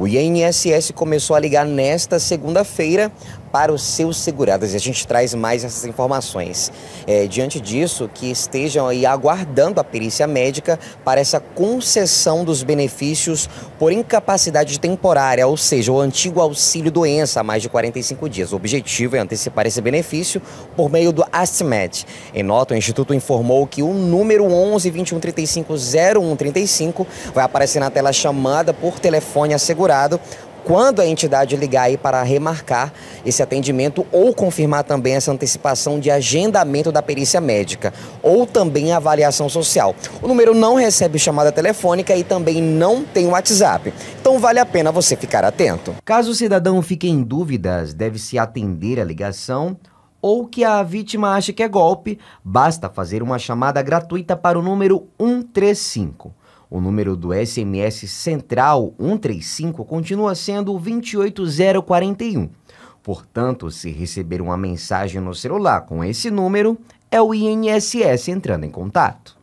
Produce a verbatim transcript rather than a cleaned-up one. O I N S S começou a ligar nesta segunda-feira para os seus segurados e a gente traz mais essas informações. É, diante disso, que estejam aí aguardando a perícia médica para essa concessão dos benefícios por incapacidade temporária, ou seja, o antigo auxílio-doença há mais de quarenta e cinco dias. O objetivo é antecipar esse benefício por meio do A S MED. Em nota, o Instituto informou que o número onze, vinte e um, trinta e cinco, zero um, trinta e cinco vai aparecer na tela chamada por telefone assegurado quando a entidade ligar aí para remarcar esse atendimento ou confirmar também essa antecipação de agendamento da perícia médica ou também a avaliação social. O número não recebe chamada telefônica e também não tem WhatsApp. Então vale a pena você ficar atento. Caso o cidadão fique em dúvidas, deve-se atender a ligação ou que a vítima ache que é golpe, basta fazer uma chamada gratuita para o número um três cinco. O número do S M S Central um três cinco continua sendo o vinte e oito zero quarenta e um. Portanto, se receber uma mensagem no celular com esse número, é o I N S S entrando em contato.